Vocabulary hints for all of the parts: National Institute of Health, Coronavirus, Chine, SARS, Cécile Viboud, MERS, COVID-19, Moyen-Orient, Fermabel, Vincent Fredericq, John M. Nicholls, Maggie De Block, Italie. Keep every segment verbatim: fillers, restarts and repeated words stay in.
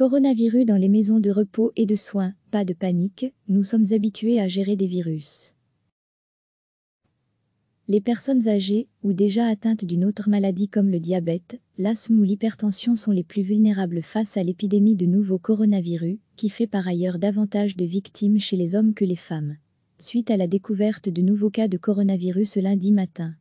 Coronavirus dans les maisons de repos et de soins, pas de panique, nous sommes habitués à gérer des virus. Les personnes âgées ou déjà atteintes d'une autre maladie comme le diabète, l'asthme ou l'hypertension sont les plus vulnérables face à l'épidémie de nouveau coronavirus, qui fait par ailleurs davantage de victimes chez les hommes que les femmes. Suite à la découverte de nouveaux cas de coronavirus lundi matin,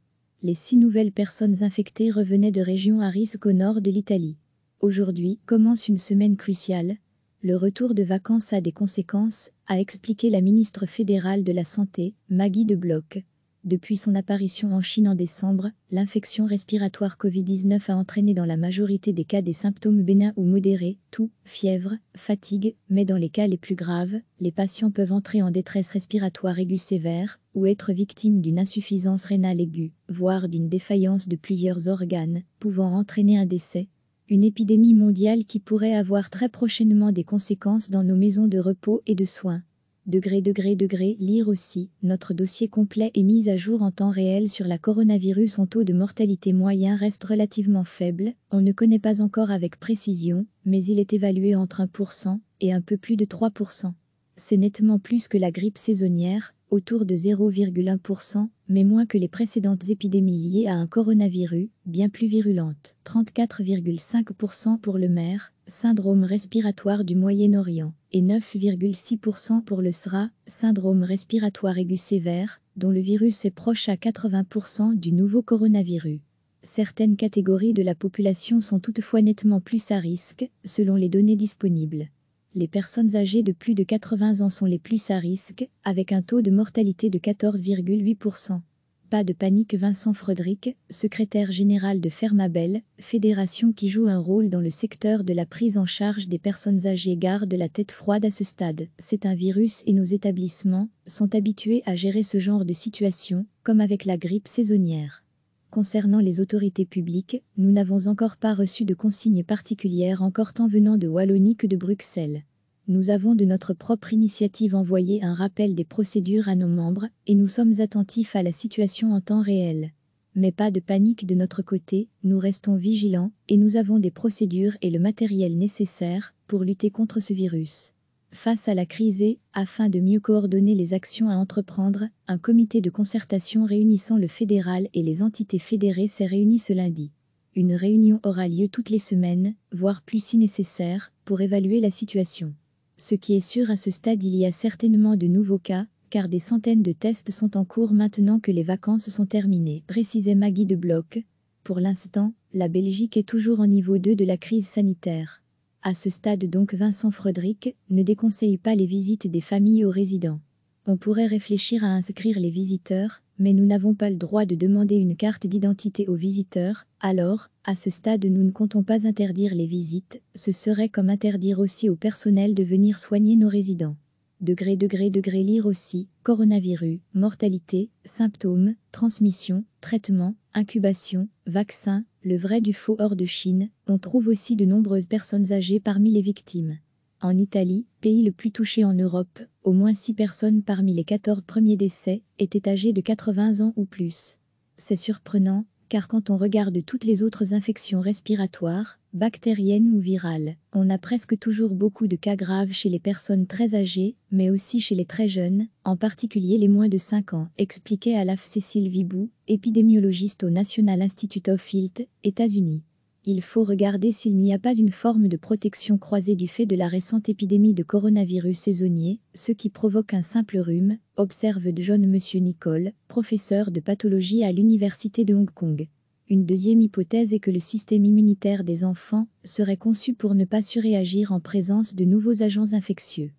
les six nouvelles personnes infectées revenaient de régions à risque au nord de l'Italie. Aujourd'hui commence une semaine cruciale. Le retour de vacances a des conséquences, a expliqué la ministre fédérale de la Santé, Maggie De Block. Depuis son apparition en Chine en décembre, l'infection respiratoire Covid dix-neuf a entraîné dans la majorité des cas des symptômes bénins ou modérés, toux, fièvre, fatigue, mais dans les cas les plus graves, les patients peuvent entrer en détresse respiratoire aiguë sévère ou être victimes d'une insuffisance rénale aiguë, voire d'une défaillance de plusieurs organes, pouvant entraîner un décès. Une épidémie mondiale qui pourrait avoir très prochainement des conséquences dans nos maisons de repos et de soins. Degré, degré, degré, lire aussi, notre dossier complet est mis à jour en temps réel sur la coronavirus. Son taux de mortalité moyen reste relativement faible, on ne connaît pas encore avec précision, mais il est évalué entre un pour cent et un peu plus de trois pour cent. C'est nettement plus que la grippe saisonnière, autour de zéro virgule un pour cent, mais moins que les précédentes épidémies liées à un coronavirus, bien plus virulentes. trente-quatre virgule cinq pour cent pour le MERS, syndrome respiratoire du Moyen-Orient, et neuf virgule six pour cent pour le S R A, syndrome respiratoire aigu sévère, dont le virus est proche à quatre-vingts pour cent du nouveau coronavirus. Certaines catégories de la population sont toutefois nettement plus à risque, selon les données disponibles. Les personnes âgées de plus de quatre-vingts ans sont les plus à risque, avec un taux de mortalité de quatorze virgule huit pour cent. Pas de panique. Vincent Fredericq, secrétaire général de Fermabel, fédération qui joue un rôle dans le secteur de la prise en charge des personnes âgées, garde la tête froide à ce stade. C'est un virus et nos établissements sont habitués à gérer ce genre de situation, comme avec la grippe saisonnière. Concernant les autorités publiques, nous n'avons encore pas reçu de consignes particulières encore tant venant de Wallonie que de Bruxelles. Nous avons de notre propre initiative envoyé un rappel des procédures à nos membres et nous sommes attentifs à la situation en temps réel. Mais pas de panique de notre côté, nous restons vigilants et nous avons des procédures et le matériel nécessaire pour lutter contre ce virus. Face à la crise et, afin de mieux coordonner les actions à entreprendre, un comité de concertation réunissant le fédéral et les entités fédérées s'est réuni ce lundi. Une réunion aura lieu toutes les semaines, voire plus si nécessaire, pour évaluer la situation. Ce qui est sûr à ce stade, il y a certainement de nouveaux cas, car des centaines de tests sont en cours maintenant que les vacances sont terminées, précisait Maggie De Block. Pour l'instant, la Belgique est toujours en niveau deux de la crise sanitaire. À ce stade donc, Vincent Fredericq ne déconseille pas les visites des familles aux résidents. On pourrait réfléchir à inscrire les visiteurs, mais nous n'avons pas le droit de demander une carte d'identité aux visiteurs, alors, à ce stade nous ne comptons pas interdire les visites, ce serait comme interdire aussi au personnel de venir soigner nos résidents. Degré, degré, degré, lire aussi, coronavirus, mortalité, symptômes, transmission, traitement, incubation, vaccin, le vrai du faux. Hors de Chine, on trouve aussi de nombreuses personnes âgées parmi les victimes. En Italie, pays le plus touché en Europe, au moins six personnes parmi les quatorze premiers décès étaient âgées de quatre-vingts ans ou plus. C'est surprenant, car quand on regarde toutes les autres infections respiratoires, bactériennes ou virales, on a presque toujours beaucoup de cas graves chez les personnes très âgées, mais aussi chez les très jeunes, en particulier les moins de cinq ans, expliquait à l'A F Cécile Viboud, épidémiologiste au National Institute of Health, États-Unis. Il faut regarder s'il n'y a pas une forme de protection croisée du fait de la récente épidémie de coronavirus saisonnier, ce qui provoque un simple rhume, observe John M. Nicholls, professeur de pathologie à l'université de Hong Kong. Une deuxième hypothèse est que le système immunitaire des enfants serait conçu pour ne pas surréagir en présence de nouveaux agents infectieux.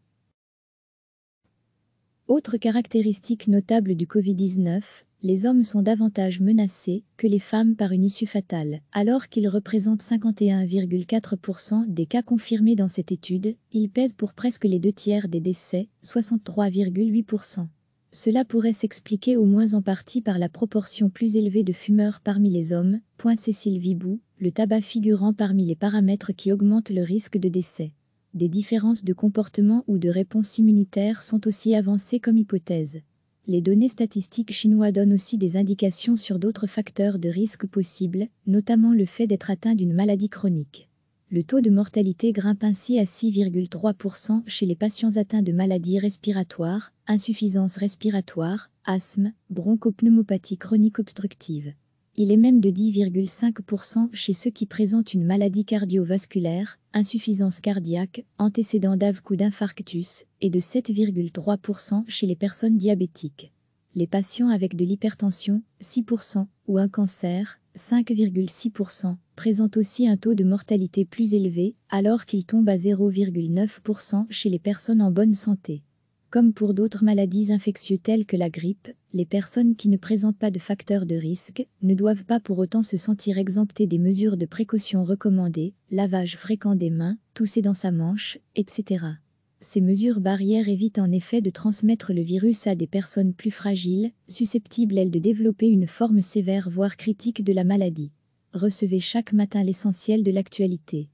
Autre caractéristique notable du Covid dix-neuf, les hommes sont davantage menacés que les femmes par une issue fatale. Alors qu'ils représentent cinquante et un virgule quatre pour cent des cas confirmés dans cette étude, ils pèsent pour presque les deux tiers des décès, soixante-trois virgule huit pour cent. Cela pourrait s'expliquer au moins en partie par la proportion plus élevée de fumeurs parmi les hommes, pointe Cécile Viboud, le tabac figurant parmi les paramètres qui augmentent le risque de décès. Des différences de comportement ou de réponse immunitaire sont aussi avancées comme hypothèse. Les données statistiques chinoises donnent aussi des indications sur d'autres facteurs de risque possibles, notamment le fait d'être atteint d'une maladie chronique. Le taux de mortalité grimpe ainsi à six virgule trois pour cent chez les patients atteints de maladies respiratoires, insuffisance respiratoire, asthme, bronchopneumopathie chronique obstructive. Il est même de dix virgule cinq pour cent chez ceux qui présentent une maladie cardiovasculaire, insuffisance cardiaque, antécédent d'A V C ou d'infarctus, et de sept virgule trois pour cent chez les personnes diabétiques. Les patients avec de l'hypertension, six pour cent, ou un cancer, cinq virgule six pour cent, présentent aussi un taux de mortalité plus élevé, alors qu'il tombe à zéro virgule neuf pour cent chez les personnes en bonne santé. Comme pour d'autres maladies infectieuses telles que la grippe, les personnes qui ne présentent pas de facteurs de risque ne doivent pas pour autant se sentir exemptées des mesures de précaution recommandées, lavage fréquent des mains, tousser dans sa manche, et cetera. Ces mesures barrières évitent en effet de transmettre le virus à des personnes plus fragiles, susceptibles elles de développer une forme sévère voire critique de la maladie. Recevez chaque matin l'essentiel de l'actualité.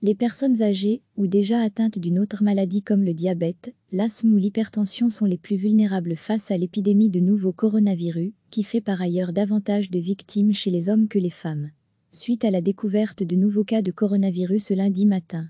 Les personnes âgées ou déjà atteintes d'une autre maladie comme le diabète, l'asthme ou l'hypertension sont les plus vulnérables face à l'épidémie de nouveau coronavirus, qui fait par ailleurs davantage de victimes chez les hommes que les femmes. Suite à la découverte de nouveaux cas de coronavirus lundi matin,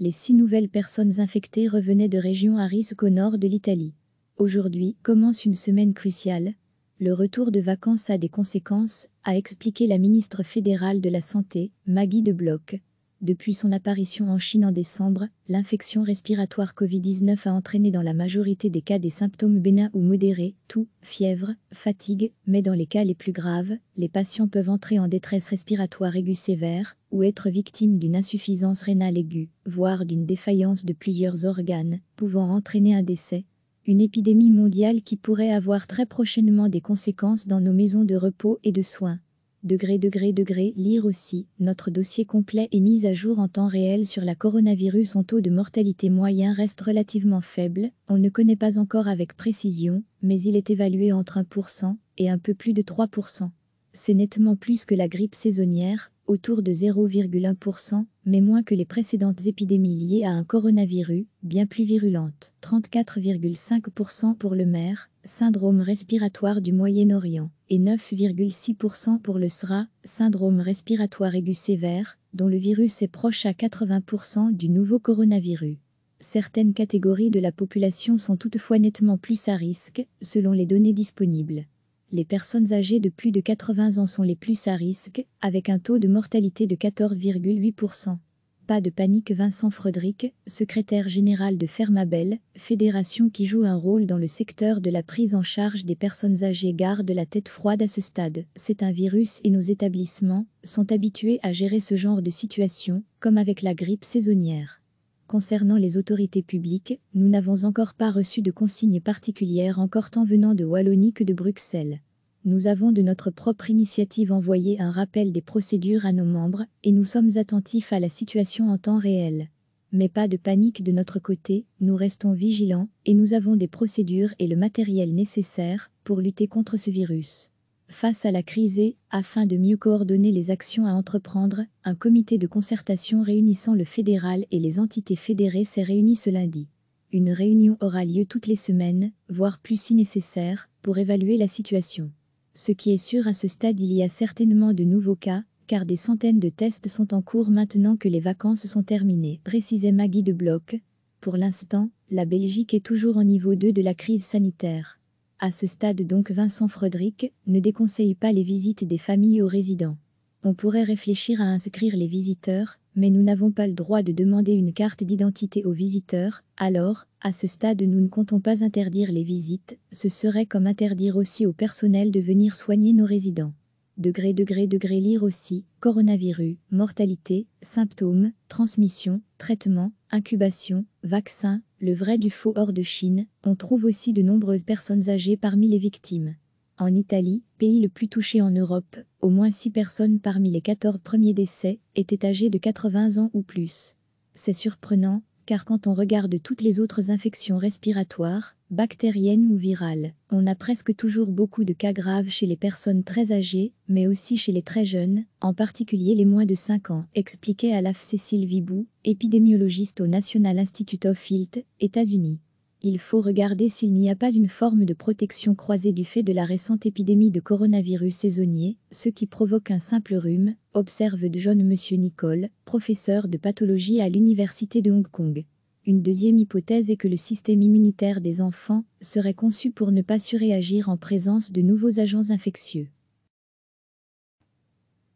les six nouvelles personnes infectées revenaient de régions à risque au nord de l'Italie. Aujourd'hui commence une semaine cruciale. Le retour de vacances a des conséquences, a expliqué la ministre fédérale de la Santé, Maggie De Block. Depuis son apparition en Chine en décembre, l'infection respiratoire Covid dix-neuf a entraîné dans la majorité des cas des symptômes bénins ou modérés, toux, fièvre, fatigue, mais dans les cas les plus graves, les patients peuvent entrer en détresse respiratoire aiguë sévère ou être victimes d'une insuffisance rénale aiguë, voire d'une défaillance de plusieurs organes, pouvant entraîner un décès. Une épidémie mondiale qui pourrait avoir très prochainement des conséquences dans nos maisons de repos et de soins. Degré, degré, degré, lire aussi, notre dossier complet est mis à jour en temps réel sur la coronavirus. Son taux de mortalité moyen reste relativement faible, on ne connaît pas encore avec précision, mais il est évalué entre un pour cent et un peu plus de trois pour cent. C'est nettement plus que la grippe saisonnière, autour de zéro virgule un pour cent, mais moins que les précédentes épidémies liées à un coronavirus, bien plus virulente. trente-quatre virgule cinq pour cent pour le MERS, syndrome respiratoire du Moyen-Orient, et neuf virgule six pour cent pour le SARS, syndrome respiratoire aigu sévère, dont le virus est proche à quatre-vingts pour cent du nouveau coronavirus. Certaines catégories de la population sont toutefois nettement plus à risque, selon les données disponibles. Les personnes âgées de plus de quatre-vingts ans sont les plus à risque, avec un taux de mortalité de quatorze virgule huit pour cent. Pas de panique. Vincent Fredericq, secrétaire général de Fermabel, fédération qui joue un rôle dans le secteur de la prise en charge des personnes âgées, garde la tête froide à ce stade. C'est un virus et nos établissements sont habitués à gérer ce genre de situation, comme avec la grippe saisonnière. Concernant les autorités publiques, nous n'avons encore pas reçu de consignes particulières encore tant venant de Wallonie que de Bruxelles. Nous avons de notre propre initiative envoyé un rappel des procédures à nos membres et nous sommes attentifs à la situation en temps réel. Mais pas de panique de notre côté, nous restons vigilants et nous avons des procédures et le matériel nécessaire pour lutter contre ce virus. Face à la crise et, afin de mieux coordonner les actions à entreprendre, un comité de concertation réunissant le fédéral et les entités fédérées s'est réuni ce lundi. Une réunion aura lieu toutes les semaines, voire plus si nécessaire, pour évaluer la situation. Ce qui est sûr à ce stade, il y a certainement de nouveaux cas, car des centaines de tests sont en cours maintenant que les vacances sont terminées, précisait Maggie De Block. Pour l'instant, la Belgique est toujours en niveau deux de la crise sanitaire. À ce stade donc, Vincent Fredericq ne déconseille pas les visites des familles aux résidents. On pourrait réfléchir à inscrire les visiteurs, mais nous n'avons pas le droit de demander une carte d'identité aux visiteurs, alors, à ce stade nous ne comptons pas interdire les visites, ce serait comme interdire aussi au personnel de venir soigner nos résidents. Degré, degré, degré, lire aussi, coronavirus, mortalité, symptômes, transmission, traitement, incubation, vaccin, le vrai du faux. Hors de Chine, on trouve aussi de nombreuses personnes âgées parmi les victimes. En Italie, pays le plus touché en Europe, au moins six personnes parmi les quatorze premiers décès étaient âgées de quatre-vingts ans ou plus. C'est surprenant, car quand on regarde toutes les autres infections respiratoires, bactériennes ou virales, on a presque toujours beaucoup de cas graves chez les personnes très âgées, mais aussi chez les très jeunes, en particulier les moins de cinq ans, expliquait à l'A F Cécile Viboud, épidémiologiste au National Institute of Health, États-Unis. il faut regarder s'il n'y a pas une forme de protection croisée du fait de la récente épidémie de coronavirus saisonnier, ce qui provoque un simple rhume, observe John M. Nicholls, professeur de pathologie à l'université de Hong Kong. Une deuxième hypothèse est que le système immunitaire des enfants serait conçu pour ne pas surréagir en présence de nouveaux agents infectieux.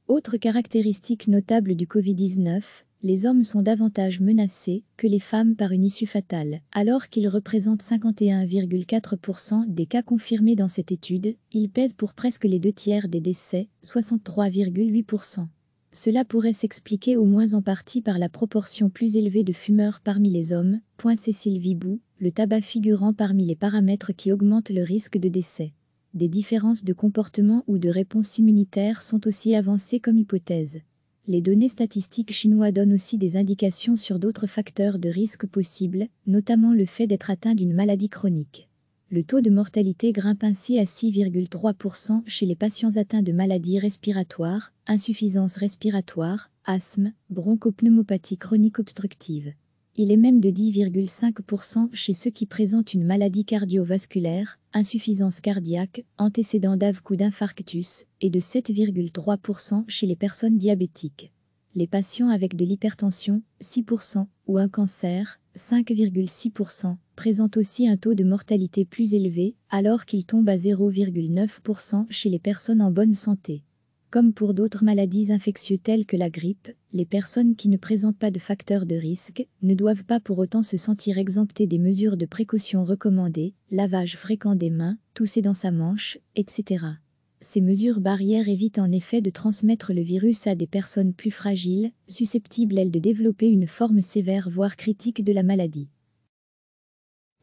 Autre caractéristique notable du Covid dix-neuf, les hommes sont davantage menacés que les femmes par une issue fatale. Alors qu'ils représentent cinquante et un virgule quatre pour cent des cas confirmés dans cette étude, ils pèsent pour presque les deux tiers des décès, soixante-trois virgule huit pour cent. Cela pourrait s'expliquer au moins en partie par la proportion plus élevée de fumeurs parmi les hommes, pointe Cécile Viboud, le tabac figurant parmi les paramètres qui augmentent le risque de décès. Des différences de comportement ou de réponse immunitaire sont aussi avancées comme hypothèse. Les données statistiques chinoises donnent aussi des indications sur d'autres facteurs de risque possibles, notamment le fait d'être atteint d'une maladie chronique. Le taux de mortalité grimpe ainsi à six virgule trois pour cent chez les patients atteints de maladies respiratoires, insuffisance respiratoire, asthme, bronchopneumopathie chronique obstructive. Il est même de dix virgule cinq pour cent chez ceux qui présentent une maladie cardiovasculaire, insuffisance cardiaque, antécédent d'A V C ou d'infarctus, et de sept virgule trois pour cent chez les personnes diabétiques. Les patients avec de l'hypertension, six pour cent, ou un cancer, cinq virgule six pour cent, présentent aussi un taux de mortalité plus élevé, alors qu'il tombe à zéro virgule neuf pour cent chez les personnes en bonne santé. Comme pour d'autres maladies infectieuses telles que la grippe, les personnes qui ne présentent pas de facteurs de risque ne doivent pas pour autant se sentir exemptées des mesures de précaution recommandées, lavage fréquent des mains, tousser dans sa manche, et cetera. Ces mesures barrières évitent en effet de transmettre le virus à des personnes plus fragiles, susceptibles elles de développer une forme sévère voire critique de la maladie.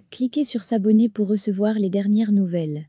Cliquez sur s'abonner pour recevoir les dernières nouvelles.